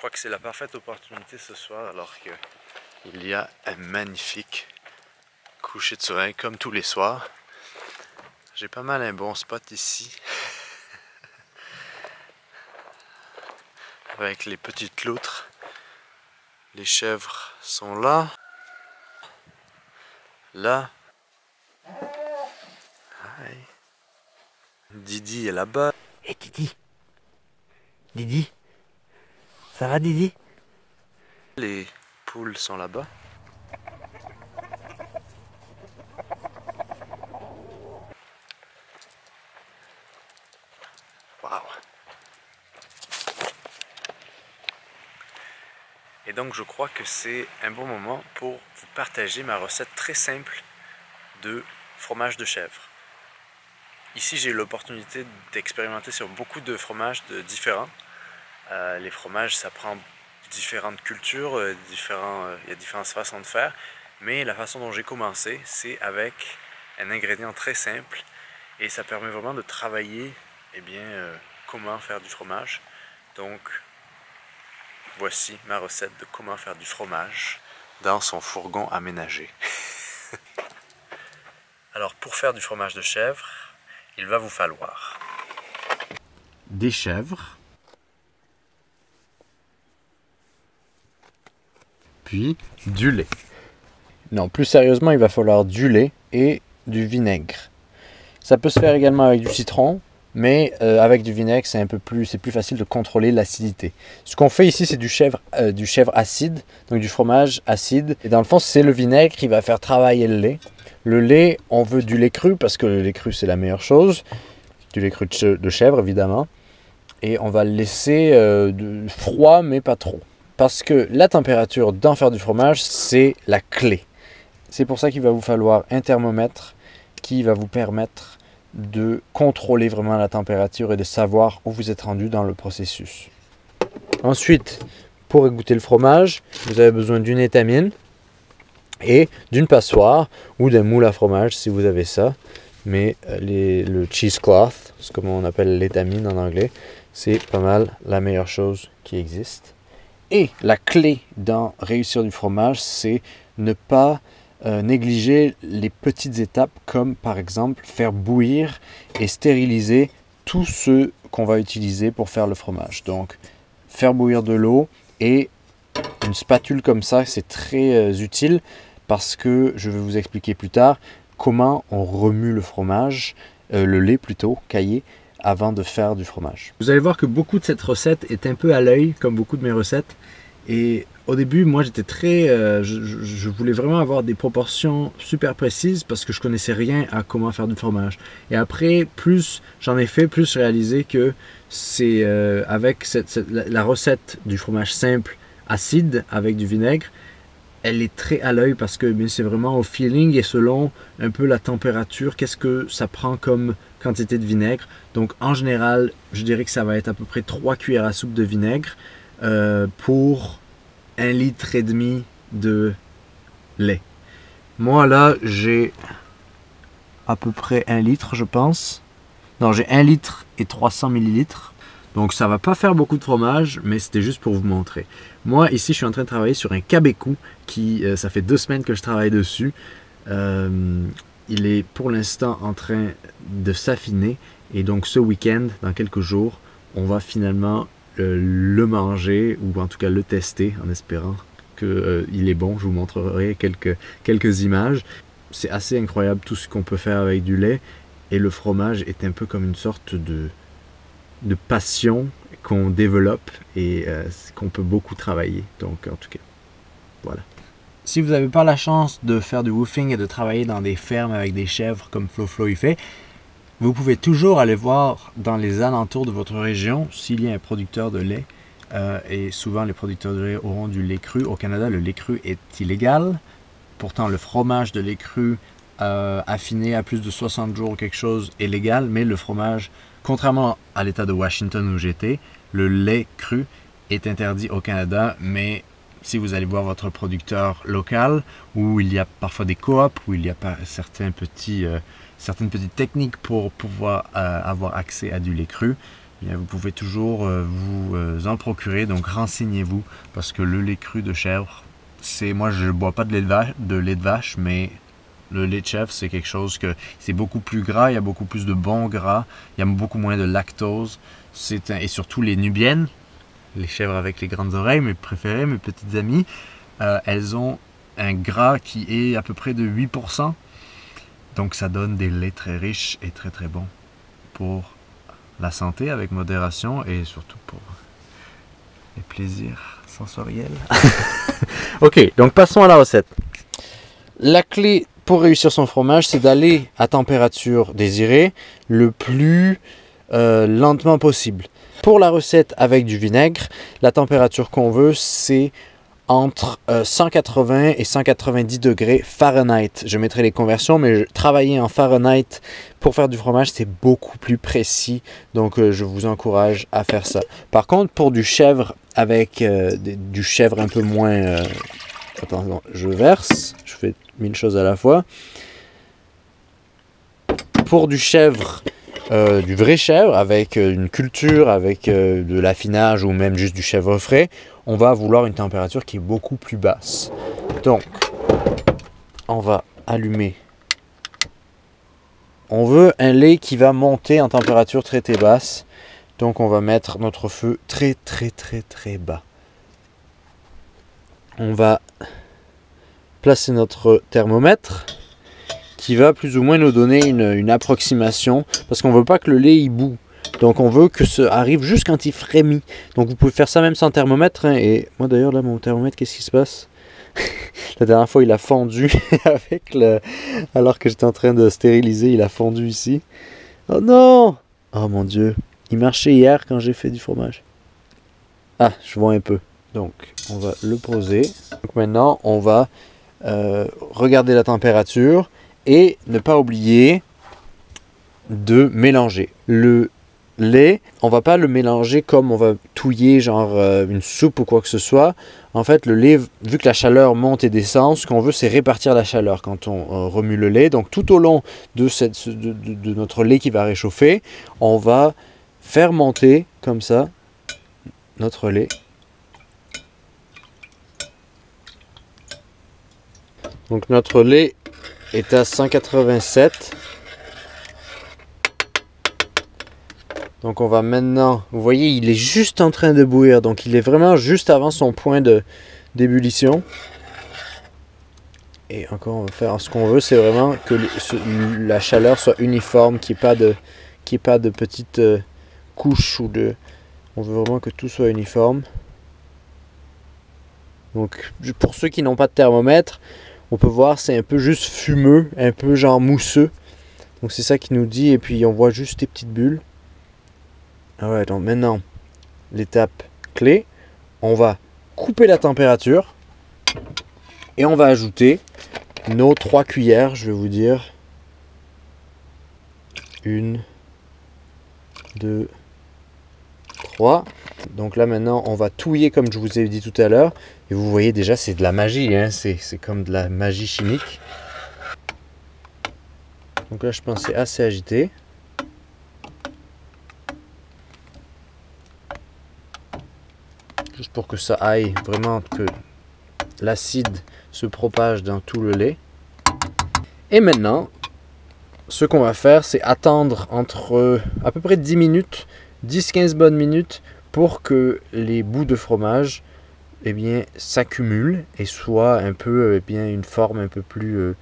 crois que c'est la parfaite opportunité ce soir, alors qu'il y a un magnifique coucher de soleil comme tous les soirs. J'ai pas mal un bon spot ici avec les petites loutres. Les chèvres sont là, là. Hi. Didi est là-bas. Hey Didi. Didi. Ça va Didi? Les poules sont là-bas. Waouh. Et donc je crois que c'est un bon moment pour vous partager ma recette très simple de fromage de chèvre. Ici j'ai eu l'opportunité d'expérimenter sur beaucoup de fromages différents. Les fromages, ça prend différentes cultures, il y a différentes façons de faire, mais la façon dont j'ai commencé, c'est avec un ingrédient très simple et ça permet vraiment de travailler comment faire du fromage. Donc voici ma recette de comment faire du fromage dans son fourgon aménagé. Alors pour faire du fromage de chèvre, il va vous falloir des chèvres, puis du lait. Non, plus sérieusement, il va falloir du lait et du vinaigre. Ça peut se faire également avec du citron, mais avec du vinaigre, c'est plus facile de contrôler l'acidité. Ce qu'on fait ici, c'est du chèvre acide, donc du fromage acide. Et dans le fond, c'est le vinaigre qui va faire travailler le lait. Le lait, on veut du lait cru parce que le lait cru, c'est la meilleure chose. Du lait cru de chèvre, évidemment. Et on va le laisser froid, mais pas trop. Parce que la température d'en faire du fromage, c'est la clé. C'est pour ça qu'il va vous falloir un thermomètre qui va vous permettre de contrôler vraiment la température et de savoir où vous êtes rendu dans le processus. Ensuite, pour égoutter le fromage, vous avez besoin d'une étamine et d'une passoire ou d'un moule à fromage si vous avez ça. Mais le cheesecloth, c'est comme on appelle l'étamine en anglais, c'est pas mal la meilleure chose qui existe. Et la clé dans réussir du fromage, c'est ne pas négliger les petites étapes comme par exemple faire bouillir et stériliser tout ce qu'on va utiliser pour faire le fromage. Donc faire bouillir de l'eau et une spatule comme ça, c'est très utile parce que je vais vous expliquer plus tard comment on remue le fromage, le lait caillé. Avant de faire du fromage. Vous allez voir que beaucoup de cette recette est un peu à l'œil, comme beaucoup de mes recettes. Et au début, moi j'étais très... je voulais vraiment avoir des proportions super précises parce que je connaissais rien à comment faire du fromage. Et après, plus j'en ai fait, plus j'ai réalisé que c'est avec la recette du fromage simple, acide, avec du vinaigre, elle est très à l'œil parce que c'est vraiment au feeling et selon un peu la température, qu'est-ce que ça prend comme quantité de vinaigre. Donc en général, je dirais que ça va être à peu près 3 cuillères à soupe de vinaigre pour 1,5 litre de lait. Moi là, j'ai à peu près 1 litre, je pense. Non, j'ai 1 litre et 300 millilitres. Donc ça va pas faire beaucoup de fromage, mais c'était juste pour vous montrer. Moi ici, je suis en train de travailler sur un cabecou qui, ça fait 2 semaines que je travaille dessus. Il est pour l'instant en train de s'affiner et donc ce week-end, dans quelques jours, on va finalement le manger ou en tout cas le tester en espérant qu'il est bon. Je vous montrerai quelques images. C'est assez incroyable tout ce qu'on peut faire avec du lait et le fromage est un peu comme une sorte de passion qu'on développe et qu'on peut beaucoup travailler. Donc en tout cas, voilà. Si vous n'avez pas la chance de faire du woofing et de travailler dans des fermes avec des chèvres comme Flo y fait, vous pouvez toujours aller voir dans les alentours de votre région s'il y a un producteur de lait. Et souvent les producteurs de lait auront du lait cru. Au Canada, le lait cru est illégal. Pourtant, le fromage de lait cru affiné à plus de 60 jours ou quelque chose est légal, mais le fromage, contrairement à l'état de Washington où j'étais, le lait cru est interdit au Canada, mais si vous allez voir votre producteur local, où il y a parfois des coops, où il y a certaines petites techniques pour pouvoir avoir accès à du lait cru, bien, vous pouvez toujours vous en procurer, donc renseignez-vous, parce que le lait cru de chèvre, c'est, moi je ne bois pas de lait de vache, mais le lait de chèvre, c'est quelque chose que c'est beaucoup plus gras, il y a beaucoup plus de bons gras, il y a beaucoup moins de lactose, et surtout les nubiennes, les chèvres avec les grandes oreilles, mes préférées, mes petites amies, elles ont un gras qui est à peu près de 8%, donc ça donne des laits très riches et très très bons pour la santé avec modération et surtout pour les plaisirs sensoriels. Ok, donc passons à la recette. La clé pour réussir son fromage, c'est d'aller à température désirée le plus lentement possible. Pour la recette avec du vinaigre, la température qu'on veut, c'est entre 180 et 190 degrés Fahrenheit. Je mettrai les conversions, mais travailler en Fahrenheit pour faire du fromage, c'est beaucoup plus précis. Donc, je vous encourage à faire ça. Par contre, pour du chèvre avec du chèvre un peu moins... Attends, je verse. Je fais 1000 choses à la fois. Pour du chèvre... du vrai chèvre avec une culture, avec de l'affinage ou même juste du chèvre frais, on va vouloir une température qui est beaucoup plus basse. Donc, on va allumer. On veut un lait qui va monter en température très très basse. Donc, on va mettre notre feu très très très très bas. On va placer notre thermomètre, qui va plus ou moins nous donner une approximation, parce qu'on ne veut pas que le lait il boue, donc on veut que ça arrive juste quand il frémit. Donc vous pouvez faire ça même sans thermomètre, hein. Et moi d'ailleurs là, mon thermomètre, qu'est-ce qui se passe? La dernière fois il a fondu avec le... alors que j'étais en train de stériliser, il a fondu ici. Oh non! Oh mon Dieu, il marchait hier quand j'ai fait du fromage. Ah, je vois un peu. Donc on va le poser. Donc maintenant on va regarder la température. Et ne pas oublier de mélanger. Le lait, on ne va pas le mélanger comme on va touiller genre une soupe ou quoi que ce soit. En fait, le lait, vu que la chaleur monte et descend, ce qu'on veut, c'est répartir la chaleur quand on remue le lait. Donc, tout au long de notre lait qui va réchauffer, on va faire monter comme ça notre lait. Donc, notre lait est à 187. Donc on va maintenant, vous voyez, il est juste en train de bouillir, donc il est vraiment juste avant son point d'ébullition. Et encore, on va faire ce qu'on veut, c'est vraiment que la chaleur soit uniforme, qu'il n'y ait pas de petites couches ou de... On veut vraiment que tout soit uniforme. Donc pour ceux qui n'ont pas de thermomètre, on peut voir, c'est un peu juste fumeux, un peu genre mousseux. Donc c'est ça qui nous dit, et puis on voit juste des petites bulles. Alright, donc maintenant, l'étape clé, on va couper la température. Et on va ajouter nos 3 cuillères, je vais vous dire. 1, 2, 3. Donc là maintenant on va touiller comme je vous ai dit tout à l'heure, et vous voyez déjà c'est de la magie, hein? C'est comme de la magie chimique. Donc là je pense que c'est assez agité. Juste pour que ça aille vraiment, que l'acide se propage dans tout le lait. Et maintenant, ce qu'on va faire, c'est attendre entre à peu près 10 minutes, 10-15 bonnes minutes, pour que les bouts de fromage, eh bien, s'accumulent et soient un peu, eh bien, une forme un peu plus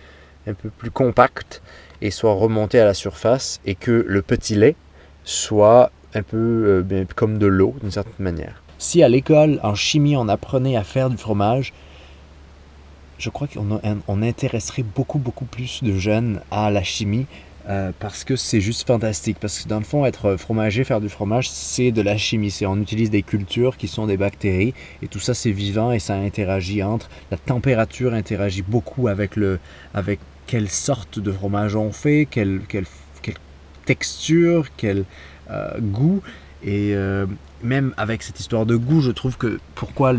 compacte, et soient remontés à la surface, et que le petit lait soit un peu bien, comme de l'eau d'une certaine manière. Si à l'école en chimie on apprenait à faire du fromage, je crois qu'on intéresserait beaucoup plus de jeunes à la chimie. Parce que c'est juste fantastique, parce que dans le fond, être fromager, faire du fromage, c'est de la chimie, on utilise des cultures qui sont des bactéries, et tout ça c'est vivant et ça interagit entre, la température interagit beaucoup avec avec quelle sorte de fromage on fait, quelle texture, quel goût, Et même avec cette histoire de goût, je trouve que pourquoi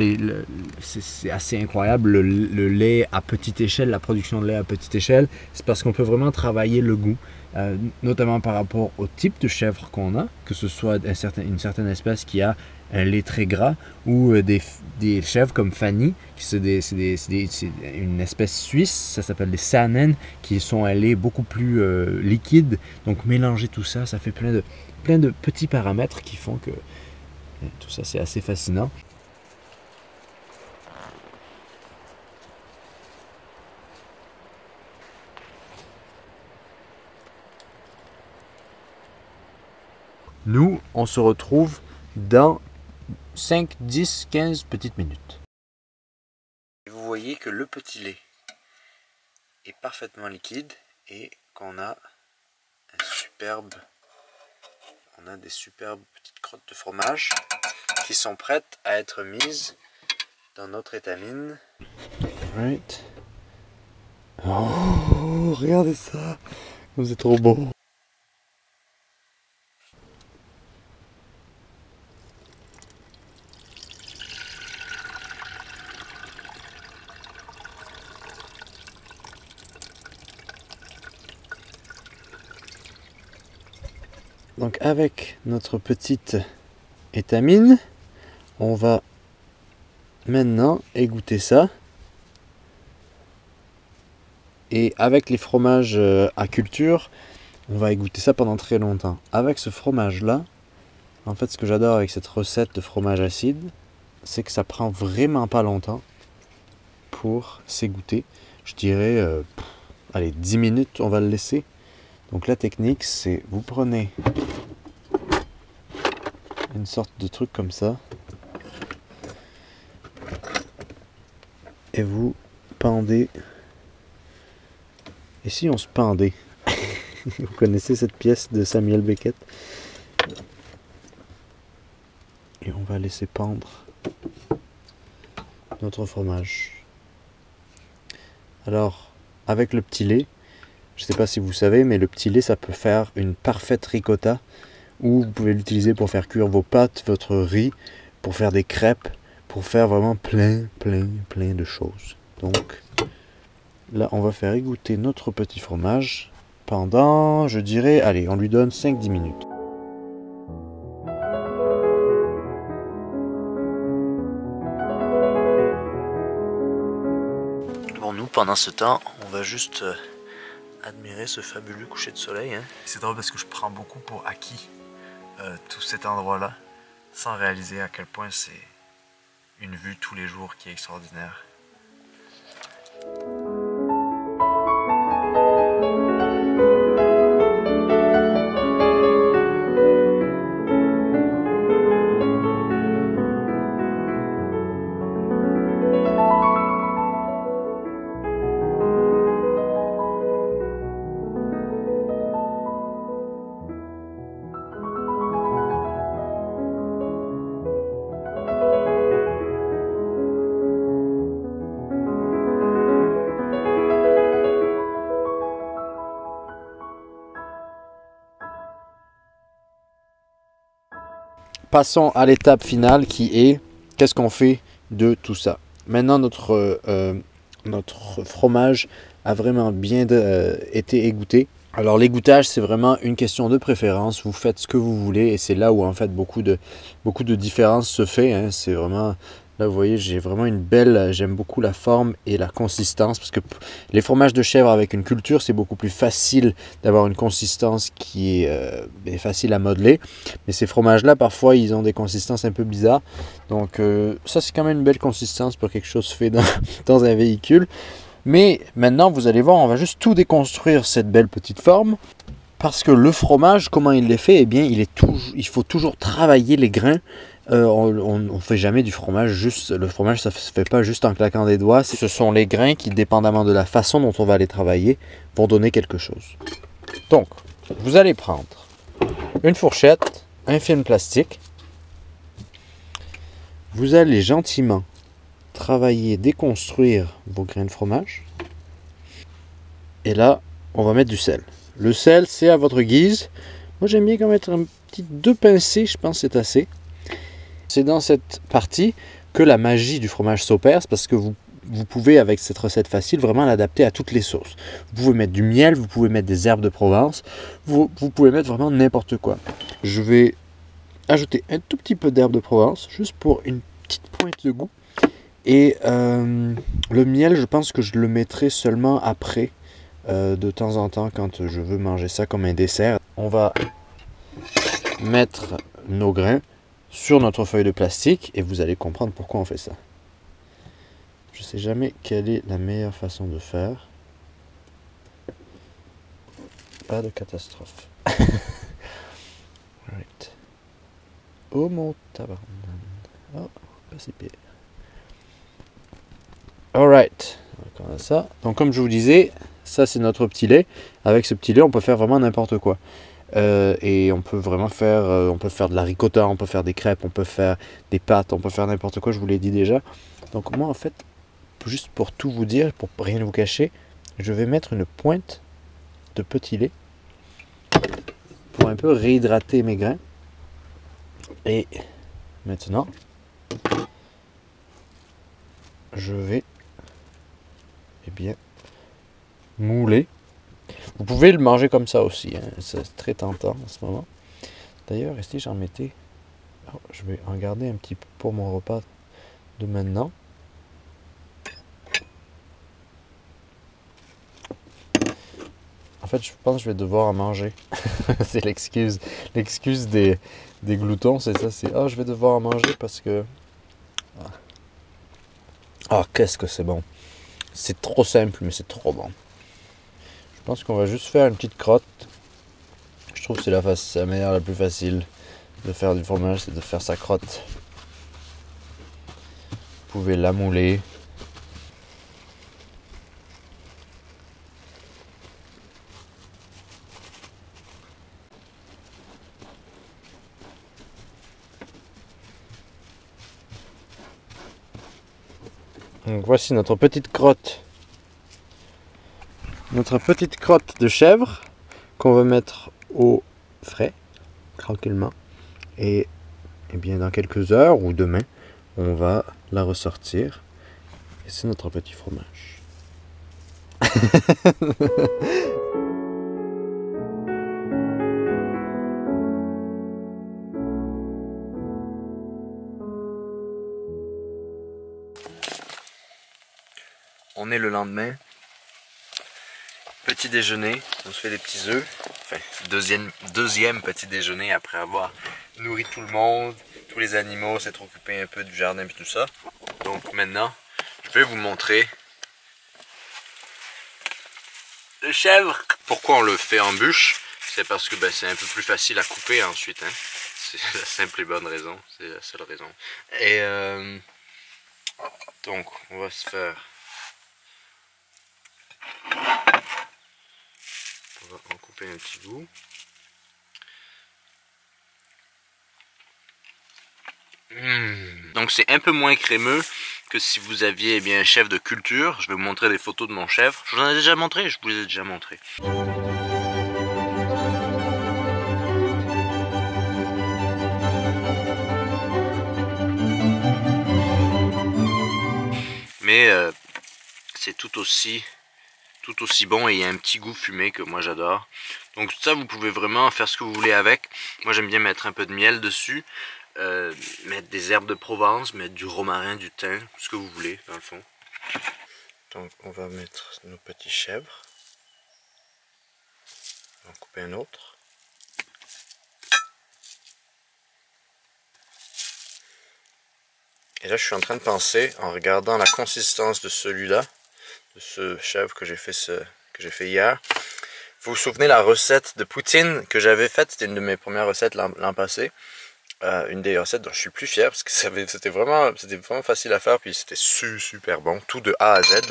c'est assez incroyable le lait à petite échelle, la production de lait à petite échelle, c'est parce qu'on peut vraiment travailler le goût, notamment par rapport au type de chèvre qu'on a, que ce soit une certaine espèce qui a un lait très gras ou des chèvres comme Fanny, qui c'est une espèce suisse, ça s'appelle des Sanen, qui sont un lait beaucoup plus liquide. Donc mélanger tout ça, ça fait plein de petits paramètres qui font que tout ça, c'est assez fascinant. Nous, on se retrouve dans 5, 10, 15 petites minutes. Vous voyez que le petit lait est parfaitement liquide et qu'on a des superbes petites crottes de fromage qui sont prêtes à être mises dans notre étamine. Right. Oh, regardez ça, c'est trop beau. Donc avec notre petite étamine, on va maintenant égoutter ça. Et avec les fromages à culture, on va égoutter ça pendant très longtemps. Avec ce fromage-là, en fait, ce que j'adore avec cette recette de fromage acide, c'est que ça prend vraiment pas longtemps pour s'égoutter. Je dirais, allez, 10 minutes, on va le laisser. Donc la technique, c'est vous prenez une sorte de truc comme ça et vous pendez. Et si on se pendait? Vous connaissez cette pièce de Samuel Beckett. Et on va laisser pendre notre fromage. Alors, avec le petit lait, je ne sais pas si vous savez, mais le petit lait, ça peut faire une parfaite ricotta, ou vous pouvez l'utiliser pour faire cuire vos pâtes, votre riz, pour faire des crêpes, pour faire vraiment plein de choses. Donc là, on va faire égoutter notre petit fromage pendant, je dirais, allez, on lui donne 5-10 minutes. Bon, nous, pendant ce temps, on va juste admirer ce fabuleux coucher de soleil. Hein. C'est drôle parce que je prends beaucoup pour acquis tout cet endroit-là, sans réaliser à quel point c'est une vue tous les jours qui est extraordinaire. Passons à l'étape finale qui est qu'est-ce qu'on fait de tout ça. Maintenant, notre fromage a vraiment bien été égoutté. Alors l'égouttage, c'est vraiment une question de préférence. Vous faites ce que vous voulez et c'est là où en fait beaucoup de différence se fait. Hein. C'est vraiment là, vous voyez, j'ai vraiment j'aime beaucoup la forme et la consistance parce que les fromages de chèvre avec une culture, c'est beaucoup plus facile d'avoir une consistance qui est facile à modeler. Mais ces fromages-là, parfois, ils ont des consistances un peu bizarres. Donc ça, c'est quand même une belle consistance pour quelque chose fait dans un véhicule. Mais maintenant, vous allez voir, on va juste tout déconstruire cette belle petite forme. Parce que le fromage, comment il est fait? Eh bien, il faut toujours travailler les grains. On fait jamais du fromage juste. Le fromage, ça se fait pas juste en claquant des doigts. Ce sont les grains qui, dépendamment de la façon dont on va les travailler, vont donner quelque chose. Donc, vous allez prendre une fourchette, un film plastique. Vous allez gentiment travailler, déconstruire vos grains de fromage. Et là, on va mettre du sel. Le sel, c'est à votre guise. Moi, j'aime bien quand mettre un petites deux pincées, je pense que c'est assez. C'est dans cette partie que la magie du fromage s'opère, parce que vous pouvez, avec cette recette facile, vraiment l'adapter à toutes les sauces. Vous pouvez mettre du miel, vous pouvez mettre des herbes de Provence, vous pouvez mettre vraiment n'importe quoi. Je vais ajouter un tout petit peu d'herbe de Provence, juste pour une petite pointe de goût. Et le miel, je pense que je le mettrai seulement après, de temps en temps, quand je veux manger ça comme un dessert. On va mettre nos grains sur notre feuille de plastique et vous allez comprendre pourquoi on fait ça. Je ne sais jamais quelle est la meilleure façon de faire. Pas de catastrophe. Right. Oh mon tabarnak. Oh, pas si pire. Alright. Donc on a ça. Donc comme je vous disais, ça c'est notre petit lait. Avec ce petit lait, on peut faire vraiment n'importe quoi. Et on peut vraiment faire, on peut faire de la ricotta, on peut faire des crêpes, on peut faire des pâtes, on peut faire n'importe quoi, je vous l'ai dit déjà. Donc moi en fait, juste pour tout vous dire, pour rien vous cacher, je vais mettre une pointe de petit lait pour un peu réhydrater mes grains. Et maintenant, je vais mouler. Vous pouvez le manger comme ça aussi, hein. C'est très tentant en ce moment. D'ailleurs, si j'en mettais... Oh, je vais en garder un petit peu pour mon repas de maintenant. En fait, je pense que je vais devoir en manger. C'est l'excuse. L'excuse des gloutons, c'est ça. C'est, oh, je vais devoir en manger parce que... Ah, qu'est-ce que c'est bon. C'est trop simple, mais c'est trop bon. Je pense qu'on va juste faire une petite crotte. Je trouve que c'est la manière la plus facile de faire du fromage, c'est de faire sa crotte. Vous pouvez la mouler. Donc voici notre petite crotte de chèvre qu'on va mettre au frais, tranquillement. Et bien dans quelques heures ou demain, on va la ressortir. Et c'est notre petit fromage. On est le lendemain, petit déjeuner, on se fait des petits œufs, enfin deuxième petit déjeuner après avoir nourri tout le monde, tous les animaux, s'être occupé un peu du jardin et tout ça. Donc maintenant, je vais vous montrer le chèvre. Pourquoi on le fait en bûche? C'est parce que ben, c'est un peu plus facile à couper ensuite, hein. C'est la simple et bonne raison, c'est la seule raison. Et donc on va se faire... On va en couper un petit bout. Donc c'est un peu moins crémeux que si vous aviez eh bien, un chèvre de culture. Je vais vous montrer des photos de mon chèvre. Je vous en ai déjà montré, je vous les ai déjà montré. Mais c'est tout aussi bon et il y a un petit goût fumé que moi j'adore. Donc ça vous pouvez vraiment faire ce que vous voulez avec. Moi j'aime bien mettre un peu de miel dessus, mettre des herbes de Provence, mettre du romarin, du thym, ce que vous voulez dans le fond. Donc on va mettre nos petits chèvres. On va en couper un autre. Et là je suis en train de penser en regardant la consistance de celui-là. Ce chèvre que j'ai fait, hier. Vous vous souvenez la recette de poutine que j'avais faite? C'était une de mes premières recettes l'an passé. Une des recettes dont je suis plus fier parce que c'était vraiment facile à faire puis c'était super bon, tout de A à Z.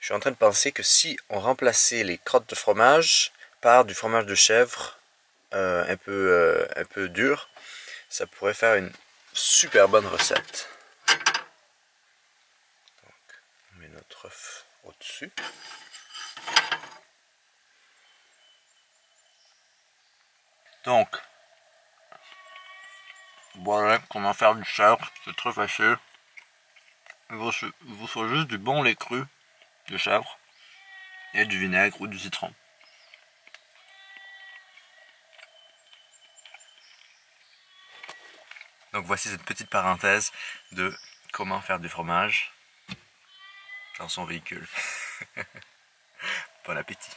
Je suis en train de penser que si on remplaçait les crottes de fromage par du fromage de chèvre un peu dur, ça pourrait faire une super bonne recette. Notre œuf au-dessus. Donc, Voilà comment faire du chèvre, c'est très facile. Il vous faut juste du bon lait cru de chèvre et du vinaigre ou du citron. Donc voici cette petite parenthèse de comment faire du fromage dans son véhicule. Bon appétit.